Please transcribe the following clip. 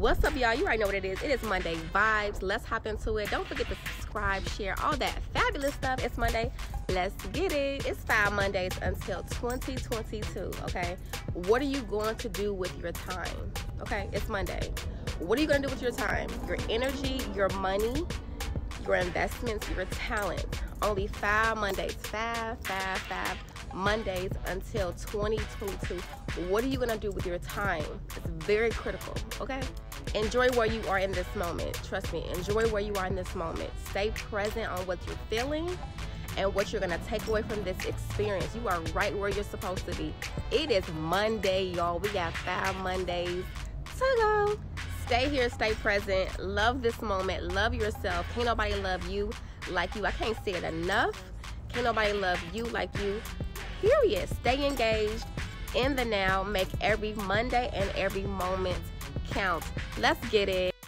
What's up, y'all? You already know what it is. It is Monday vibes. Let's hop into it. Don't forget to subscribe, share, all that fabulous stuff. It's Monday. Let's get it. It's 5 Mondays until 2022. Okay, what are you going to do with your time? Okay, it's Monday. What are you going to do with your time, your energy, your money, your investments, your talent? Only 5 Mondays. 5 Mondays until 2022. What are you going to do with your time? It's very critical, okay? Enjoy where you are in this moment. Trust me, enjoy where you are in this moment. Stay present on what you're feeling and what you're going to take away from this experience. You are right where you're supposed to be. It is Monday, y'all. We got 5 Mondays to go. Stay here, stay present. Love this moment. Love yourself. Can't nobody love you like you. I can't say it enough. Can't nobody love you like you. Period. Stay engaged in the now. Make every Monday and every moment count. Let's get it.